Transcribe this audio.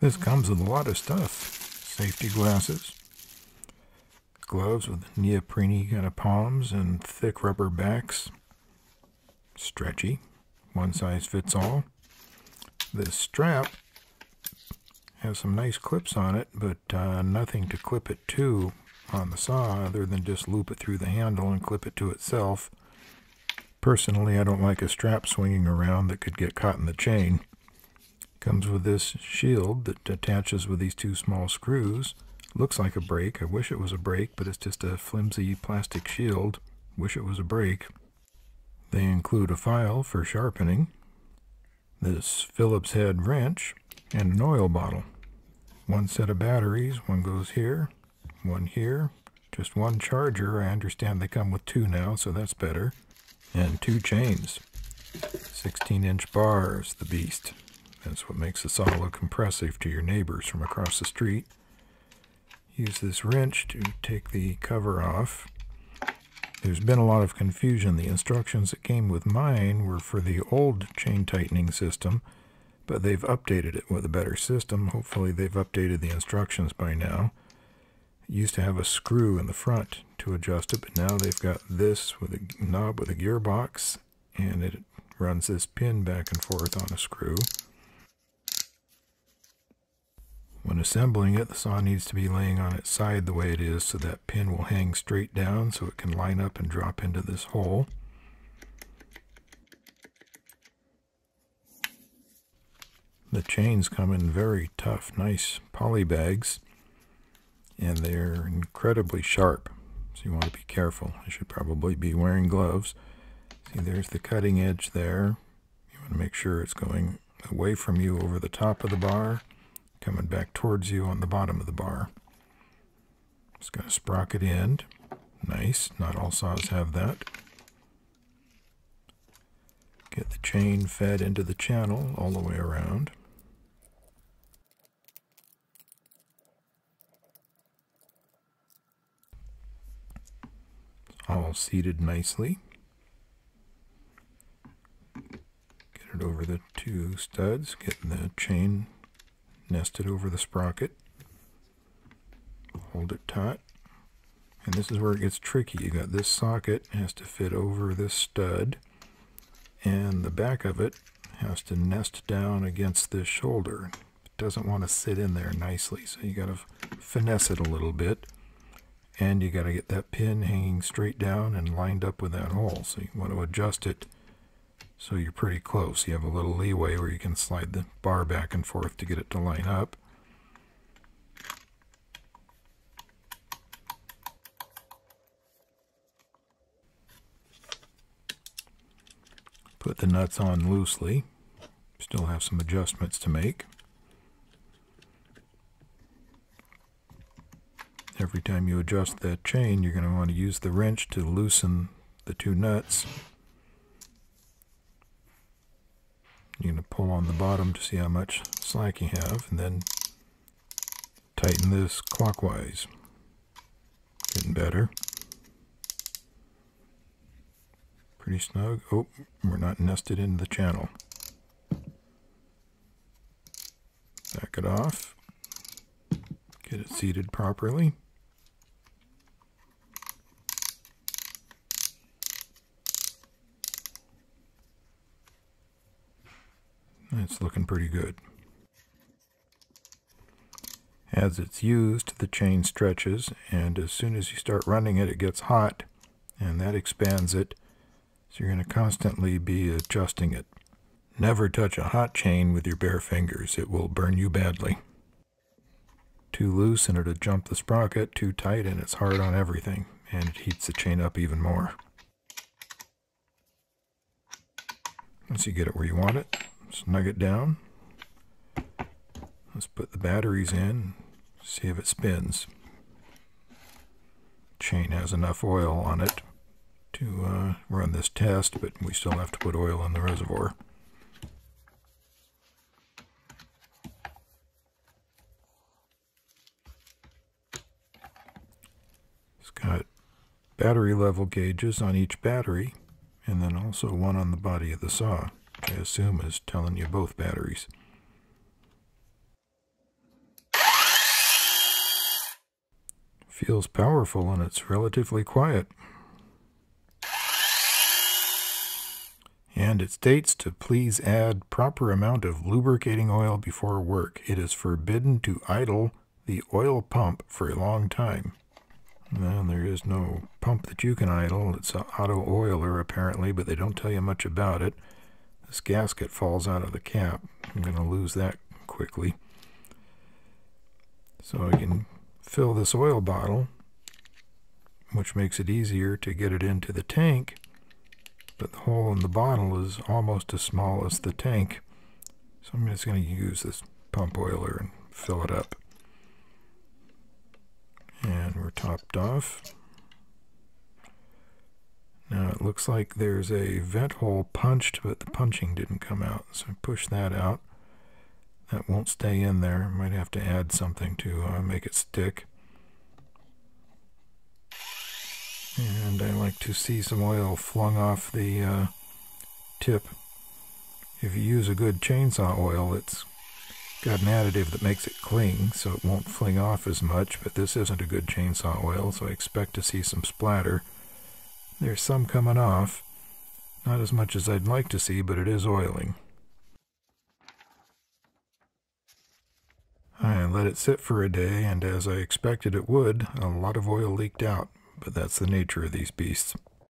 This comes with a lot of stuff. Safety glasses, gloves with neoprene kind of palms and thick rubber backs, stretchy, one size fits all. This strap has some nice clips on it, but nothing to clip it to on the saw other than just loop it through the handle and clip it to itself. Personally, I don't like a strap swinging around that could get caught in the chain. Comes with this shield that attaches with these two small screws. Looks like a brake. I wish it was a brake, but it's just a flimsy plastic shield. Wish it was a brake. They include a file for sharpening, this Phillips head wrench, and an oil bottle. One set of batteries. One goes here, one here. Just one charger. I understand they come with two now, so that's better. And two chains. 16-inch bars, the beast. That's what makes the saw look impressive to your neighbors from across the street. Use this wrench to take the cover off. There's been a lot of confusion. The instructions that came with mine were for the old chain tightening system, but they've updated it with a better system. Hopefully they've updated the instructions by now. It used to have a screw in the front to adjust it, but now they've got this with a knob with a gearbox, and it runs this pin back and forth on a screw. When assembling it, the saw needs to be laying on its side the way it is, so that pin will hang straight down so it can line up and drop into this hole. The chains come in very tough, nice poly bags, and they're incredibly sharp, so you want to be careful. I should probably be wearing gloves. See, there's the cutting edge there. You want to make sure it's going away from you over the top of the bar, coming back towards you on the bottom of the bar. It's got a sprocket end. Nice. Not all saws have that. Get the chain fed into the channel all the way around. All seated nicely. Get it over the two studs. Get the chain nested over the sprocket. Hold it taut. And this is where it gets tricky. You got this socket has to fit over this stud, and the back of it has to nest down against this shoulder. It doesn't want to sit in there nicely, so you got to finesse it a little bit, and you got to get that pin hanging straight down and lined up with that hole. So you want to adjust it so you're pretty close. You have a little leeway where you can slide the bar back and forth to get it to line up. Put the nuts on loosely. Still have some adjustments to make. Every time you adjust that chain, you're going to want to use the wrench to loosen the two nuts. You're going to pull on the bottom to see how much slack you have, and then tighten this clockwise. Getting better. Pretty snug. Oh, we're not nested into the channel. Back it off. Get it seated properly. It's looking pretty good. As it's used, the chain stretches, and as soon as you start running it, it gets hot, and that expands it, so you're going to constantly be adjusting it. Never touch a hot chain with your bare fingers. It will burn you badly. Too loose and it'll jump the sprocket, too tight and it's hard on everything, and it heats the chain up even more. Once you get it where you want it, snug it down. Let's put the batteries in, see if it spins. Chain has enough oil on it to run this test, but we still have to put oil in the reservoir. It's got battery level gauges on each battery, and then also one on the body of the saw. I assume is telling you both batteries. Feels powerful and it's relatively quiet. And it states to please add proper amount of lubricating oil before work. It is forbidden to idle the oil pump for a long time. And there is no pump that you can idle. It's an auto oiler apparently, but they don't tell you much about it. This gasket falls out of the cap. I'm going to lose that quickly. So I can fill this oil bottle, which makes it easier to get it into the tank, but the hole in the bottle is almost as small as the tank. So I'm just going to use this pump oiler and fill it up. And we're topped off. Now it looks like there's a vent hole punched, but the punching didn't come out, so I push that out. That won't stay in there. I might have to add something to make it stick. And I like to see some oil flung off the tip. If you use a good chainsaw oil, it's got an additive that makes it cling, so it won't fling off as much, but this isn't a good chainsaw oil, so I expect to see some splatter. There's some coming off. Not as much as I'd like to see, but it is oiling. I let it sit for a day, and as I expected it would, a lot of oil leaked out, but that's the nature of these beasts.